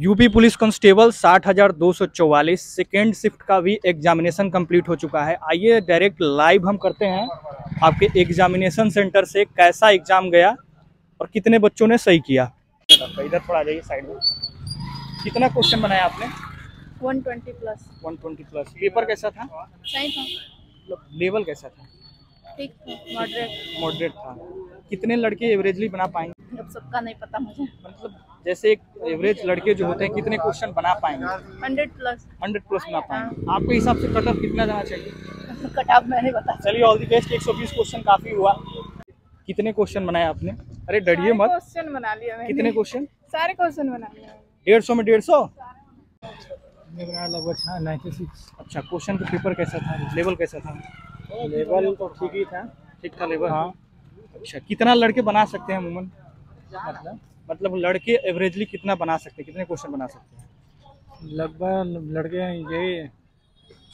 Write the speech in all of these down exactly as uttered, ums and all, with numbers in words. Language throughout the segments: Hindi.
यूपी पुलिस कांस्टेबल साठ हज़ार दो सौ चौवालीस सेकेंड शिफ्ट का भी एग्जामिनेशन कंप्लीट हो चुका है। आइए डायरेक्ट लाइव हम करते हैं आपके एग्जामिनेशन सेंटर से, कैसा एग्ज़ाम गया और कितने बच्चों ने सही किया। इधर थोड़ा आ जाइए साइड में। कितना क्वेश्चन बनाया आपने? एक सौ बीस प्लस। पेपर कैसा था? सही था। मतलब लेवल कैसा था? ठीक था, मॉडरेट मॉडरेट था। कितने लड़के एवरेजली बना पाएंगे? अब सबका नहीं पता मुझे। मतलब जैसे एक एवरेज लड़के जो होते हैं कितने क्वेश्चन बना पाएंगे? हंड्रेड प्लस बना पाएंगे। आपके हिसाब से कट ऑफ कितना जाना चाहिए? कट ऑफ मैंने बता। चलिए ऑल दी बेस्ट। एक सौ बीस क्वेश्चन काफी हुआ। कितने क्वेश्चन बनाए आपने? अरे डरिए मत। क्वेश्चन बना लिया मैंने। कितने क्वेश्चन? सारे क्वेश्चन बना लिए। डेढ़ सौ में डेढ़ सौ नाइन्टी सिक्स। अच्छा, क्वेश्चन का पेपर कैसा था, लेवल कैसा था? लेवल तो ठीक ही था। ठीक था लेवल, हाँ। अच्छा, कितना लड़के बना सकते हैं अमूमन? मतलब मतलब लड़के एवरेजली कितना बना सकते हैं, कितने क्वेश्चन बना सकते हैं? लगभग लड़के यही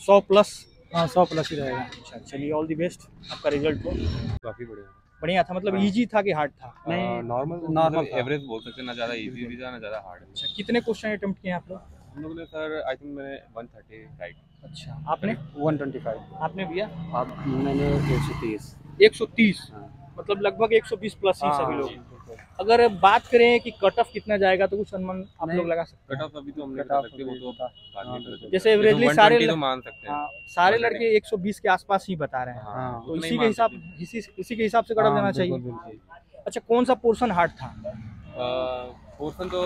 सौ प्लस। हाँ, सौ प्लस ही रहेगा। अच्छा, चलिए ऑल दी बेस्ट। आपका रिजल्ट हो काफ़ी बढ़िया बढ़िया था। मतलब इजी था कि हार्ड था? नहीं, नॉर्मल नॉर्मल एवरेज बोल सकते हैं, ना ज़्यादा इजी भी था ना ज़्यादा हार्ड। अच्छा, कितने क्वेश्चन अटैम्प्ट किए आप लोग? हम लोगों ने सर आई थिंक मैंने वन थर्टी। राइट। अच्छा, आपने? One twenty five. आपने भैया? आप मैंने एक सौ तीस। एक सौ तीस मतलब लगभग एक सौ बीस प्लस ही सभी लोग। अगर बात करें कि कट ऑफ कितना जाएगा तो कुछ अनुमान आप लोग लगा सकते हैं? कट ऑफ अभी तो हम नहीं लगा सकते, वो तो जैसे एवरेजली सारे मान सकते हैं। सारे लड़के एक सौ बीस के आसपास ही बता रहे हैं, तो इसी के हिसाब इसी इसी के हिसाब से कट ऑफ जाना चाहिए। अच्छा, कौन सा पोर्शन हार्ड था? पोर्शन तो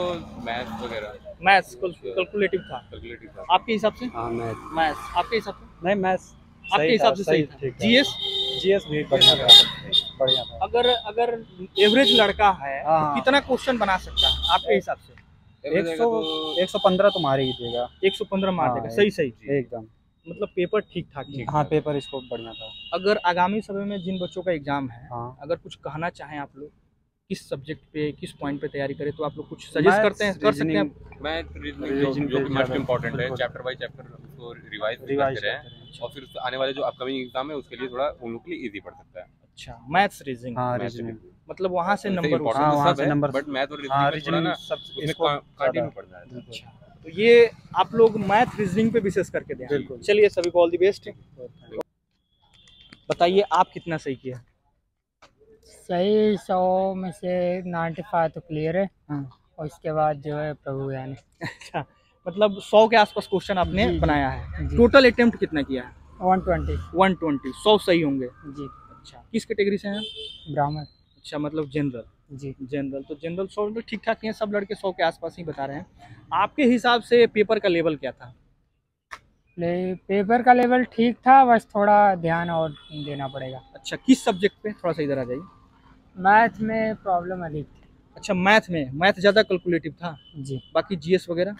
मैथ्स वगैरह, मैथ्स कैलकुलेटिव था। कैलकुलेटिव था आपके हिसाब से? हां, मैथ्स मैथ्स आपके हिसाब से? नहीं, मैथ्स आपके हिसाब से सही था। जीएस जीएस भी बढ़िया बढ़िया था। अगर अगर एवरेज लड़का है तो कितना क्वेश्चन बना सकता है आपके हिसाब से? एक सौ पंद्रह तो मार ही देगा। एक सौ पंद्रह मार देगा। सही सही एकदम। मतलब पेपर ठीक ठाक ही? हाँ, पेपर इसको बढ़िया था। अगर आगामी समय में जिन बच्चों का एग्जाम है, अगर कुछ कहना चाहें आप लोग किस सब्जेक्ट पे किस पॉइंट पे तैयारी करें तो आप लोग कुछ सजेस्ट करते हैं, कर सकते हैं? मैथ रीजनिंग जो कि मोस्ट इंपॉर्टेंट है, चैप्टर बाय चैप्टर उसको रिवाइज कर रहे हैं और फिर आने वाले जो अपकमिंग एग्जाम है उसके लिए थोड़ा उन लोग के लिए इजी पड़ सकता है। अच्छा, मैथ्स रीजनिंग। हां, रीजनिंग मतलब वहां से नंबर वहां से नंबर बट मैथ और रीजनिंग ना सब इसको कंटिन्यू करना है। अच्छा, तो ये आप लोग मैथ रीजनिंग पे विशेष करके ध्यान। चलिए सभी को ऑल द बेस्ट। बताइए आप कितना सही किया? सही सौ में से नाइन्टी फाइव तो क्लियर है। हाँ। और इसके बाद जो है प्रभु यानी। अच्छा, मतलब सौ के आसपास क्वेश्चन आपने बनाया है। टोटल अटेम्प्ट कितना किया है? One twenty one twenty. सौ सही होंगे जी। अच्छा, किस कैटेगरी से हैं? ब्राह्मण। अच्छा, मतलब जनरल जी। जनरल तो जनरल सौ ठीक ठाक हैं, सब लड़के सौ के आसपास ही बता रहे हैं। आपके हिसाब से पेपर का लेवल क्या था? पेपर का लेवल ठीक था, बस थोड़ा ध्यान और देना पड़ेगा। अच्छा, किस सब्जेक्ट पे? थोड़ा सा इधर आ जाइए। मैथ में प्रॉब्लम अधिक थी। अच्छा, मैथ में मैथ ज़्यादा कैलकुलेटिव था जी। बाकी जीएस वगैरह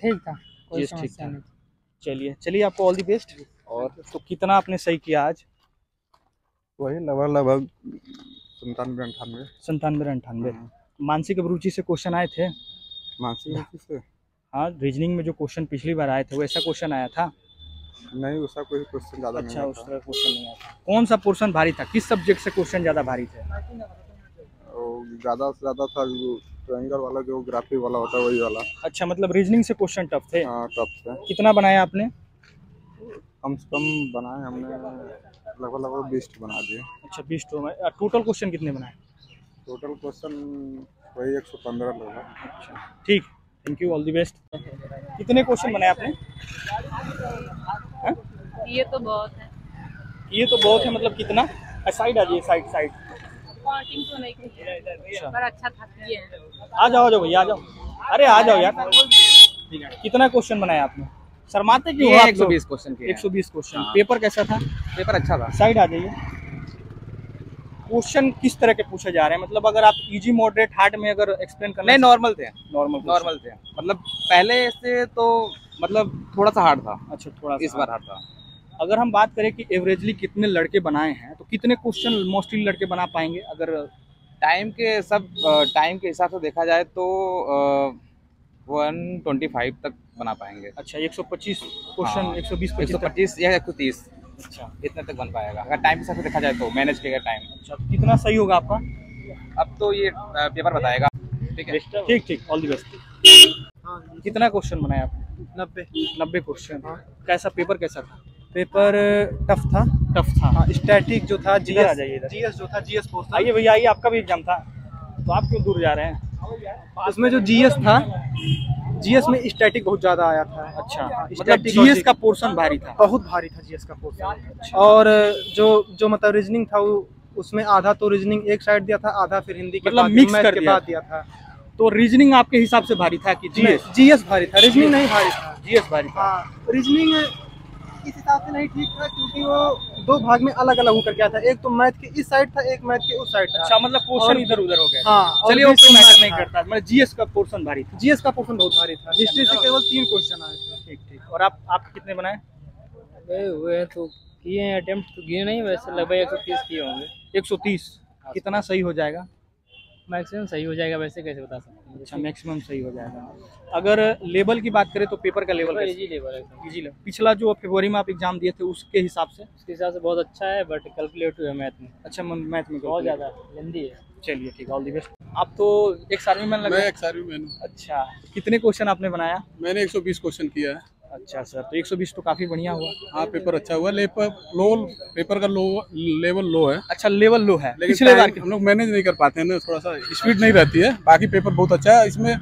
ठीक था, कोई समस्या नहीं। चलिए चलिए आपको ऑल द बेस्ट। और तो कितना आपने सही किया आज? वही लगभग लगभग संतानवे अंठानवे संतानवे अंठानवे। मानसिक अभिरुचि से क्वेश्चन आए थे? मानसिक से हाँ। रीजनिंग में जो क्वेश्चन पिछली बार आए थे वैसा क्वेश्चन आया था? नहीं, उसका कोई क्वेश्चन ज़्यादा नहीं। अच्छा, उसका क्वेश्चन नहीं आया था। कौन सा पोर्शन भारी था, किस सब्जेक्ट से क्वेश्चन ज़्यादा भारी थे? ज़्यादा से ज़्यादा था ट्रायंगल वाला, जो ग्राफिक वाला होता है वही वाला। अच्छा, मतलब रीजनिंग से क्वेश्चन टफ थे? हाँ, टफ थे। कितना बनाया आपने? कम से कम बनाए हमने लगभग लगभग बीस बना दिए। अच्छा, बीस टोटल क्वेश्चन कितने बनाए? टोटल क्वेश्चन वही एक सौ पंद्रह लोग। अच्छा, ठीक। Thank you, all the best. कितने क्वेश्चन बनाए आपने? है? ये तो बहुत है। ये तो बहुत है मतलब कितना? साइड आ जाइए, साइड साइड। काउंटिंग तो नहीं की पर अच्छा था ये। आ जाओ आ जाओ भैया, आ जाओ। अरे आ जाओ यार। कितना क्वेश्चन बनाया आपने? शर्माते क्यों हो आप? एक सौ बीस क्वेश्चन किए। एक सौ बीस क्वेश्चन। पेपर कैसा था? पेपर अच्छा था। साइड आ जाइए। क्वेश्चन किस तरह के पूछे जा रहे हैं? मतलब अगर आप इजी मॉडरेट हार्ड में अगर एक्सप्लेन करना? नहीं, नॉर्मल थे। नॉर्मल नॉर्मल थे मतलब पहले से तो मतलब थोड़ा सा हार्ड था। अच्छा, थोड़ा इस बार हार्ड था। अगर हम बात करें कि एवरेजली कितने लड़के बनाए हैं तो कितने क्वेश्चन मोस्टली लड़के बना पाएंगे? अगर टाइम के सब टाइम के हिसाब से देखा जाए तो वन ट्वेंटी फाइव तक बना पाएंगे। अच्छा, एक सौ पच्चीस क्वेश्चन, एक सौ बीस एक सौ पच्चीस या एक सौ तीस। अच्छा, इतने तक बन पाएगा अगर टाइम के हिसाब से देखा जाए तो मैनेज किया टाइम। अच्छा, कितना सही होगा आपका? अब तो ये पेपर बताएगा। ठीक है, ठीक ठीक ऑल द बेस्ट। कितना क्वेश्चन बनाया आपने? नब्बे नब्बे क्वेश्चन। कैसा पेपर कैसा था? पेपर टफ था। टफ था। स्टैटिक जो था जीएस, आ जाइए जीएस जो था जीएस फोर्स। आइए भैया आइए, आपका भी एग्जाम था तो आप क्यों दूर जा रहे हैं? उसमें जो जीएस था, जीएस में स्टैटिक बहुत ज्यादा आया था। अच्छा, मतलब जीएस का पोर्शन भारी था? बहुत भारी था जीएस का पोर्शन। और जो जो मतलब रीजनिंग था वो उसमें आधा तो रीजनिंग एक साइड दिया था, आधा फिर हिंदी के मतलब मिक्स करके बाद दिया था। तो रीजनिंग आपके हिसाब से भारी था कि जीएस? जीएस भारी था, रीजनिंग नहीं भारी था, जीएस भारी था। रीजनिंग इस हिसाब से नहीं ठीक था क्योंकि वो दो भाग में अलग अलग होकर गया था, एक तो मैथ के इस साइड था, एक मैथ के उस साइड था। अच्छा, मतलब पोर्शन इधर उधर हो गया। हाँ, चलिए वो कोई मैटर नहीं करता। मतलब जीएस का पोर्शन भारी था। जीएस का पोर्शन बहुत भारी था। हिस्ट्री से केवल तीन क्वेश्चन आए थे। ठीक ठीक। और आप आप कितने बनाए? गए हुए तो किए अटेम्प्ट तो किए नहीं, वैसे लगभग एक सौ तीस किए होंगे। एक सौ तीस कितना सही हो जाएगा? मैक्सिमम सही हो जाएगा, वैसे कैसे बता सकते हैं। अच्छा, मैक्सिमम सही हो जाएगा। अगर लेवल की बात करें तो पेपर का लेवल इजी लेवल है। Easy level. पिछला जो फरवरी में आप एग्जाम दिए थे उसके हिसाब से? उसके हिसाब से बहुत अच्छा है, बट कैलकुलेटिव है मैथ में। अच्छा, मैथ में बहुत ज़्यादा लेंदी है। चलिए ठीक है, ऑल दी बेस्ट। आप तो एक सर्वी मैन लगे? एक सर्वी मैन। अच्छा, कितने क्वेश्चन आपने बनाया? मैंने एक सौ बीस क्वेश्चन किया है। अच्छा सर, तो एक सौ बीस तो काफी बढ़िया हुआ। हाँ, पेपर अच्छा हुआ। लेपर लो, पेपर का लो लेवल लो है। अच्छा, लेवल लो है। लेकिन हम लोग मैनेज नहीं कर पाते हैं ना, थोड़ा सा स्पीड नहीं रहती है। बाकी पेपर बहुत अच्छा है, इसमें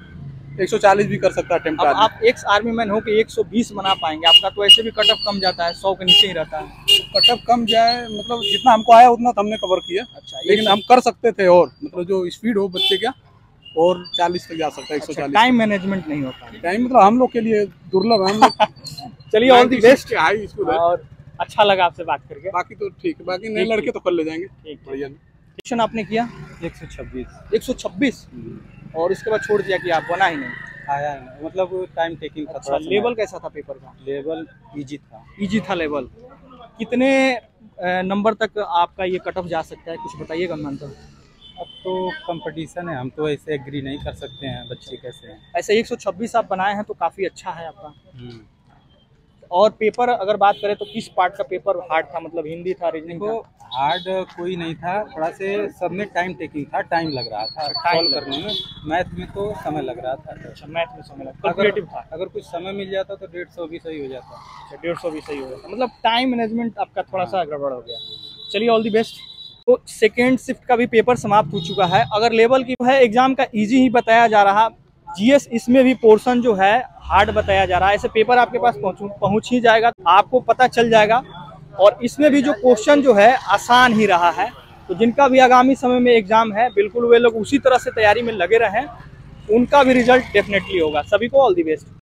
एक सौ चालीस भी कर सकता है अटेम्प्ट। अब आप एक्स आर्मी मैन हो के एक सौ बीस बना पाएंगे? आपका तो ऐसे भी कट ऑफ कम जाता है, सौ के नीचे ही रहता है। कट ऑफ कम जाए मतलब जितना हमको आया उतना तो हमने कवर किया। अच्छा, लेकिन हम कर सकते थे और मतलब जो स्पीड हो बच्चे का, और चालीस तक जा सकता है, एक सौ चालीस। टाइम मैनेजमेंट नहीं होता, टाइम मतलब हम लोग के लिए दुर्लभ है। चलिए all the best. High school है और अच्छा लगा आपसे बात करके। बाकी तो ठीक है, बाकी नए लड़के तो कर ले जाएंगे। क्वेश्चन आपने किया एक सौ छब्बीस? एक सौ छब्बीस। और इसके बाद छोड़ दिया कि आप बना ही नहीं? आया नहीं, मतलब टाइम टेकिंग था थोड़ा। लेवल कैसा था पेपर का? लेवल इजी था। इजी था लेवल। कितने नंबर तक आपका ये कट ऑफ जा सकता है, कुछ बताइएगा? मंथन अब तो कंपटीशन है, हम तो ऐसे एग्री नहीं कर सकते हैं बच्चे कैसे हैं। ऐसे एक सौ छब्बीस आप बनाए हैं तो काफ़ी अच्छा है आपका। और पेपर अगर बात करें तो किस पार्ट का पेपर हार्ड था? मतलब हिंदी था, रीजनिंग था? हार्ड कोई नहीं था, थोड़ा से सब में टाइम टेकिंग था, टाइम लग रहा था सॉल्व करने में। मैथ में तो समय लग रहा था। अच्छा, मैथ में समय लग कैलकुलेटिव था। अगर कुछ समय मिल जाता तो डेढ़ सौ भी सही हो जाता। अच्छा, डेढ़ सौ भी सही हो जाता। मतलब टाइम मैनेजमेंट आपका थोड़ा सा गड़बड़ हो गया। चलिए ऑल दी बेस्ट। तो सेकेंड शिफ्ट का भी पेपर समाप्त हो चुका है। अगर लेवल की है एग्जाम का इजी ही बताया जा रहा, जीएस इसमें भी पोर्शन जो है हार्ड बताया जा रहा है। ऐसे पेपर आपके पास पहुंच पहुंच ही जाएगा, आपको पता चल जाएगा। और इसमें भी जो क्वेश्चन जो है आसान ही रहा है। तो जिनका भी आगामी समय में एग्जाम है, बिल्कुल वे लोग उसी तरह से तैयारी में लगे रहें, उनका भी रिजल्ट डेफिनेटली होगा। सभी को ऑल दी बेस्ट।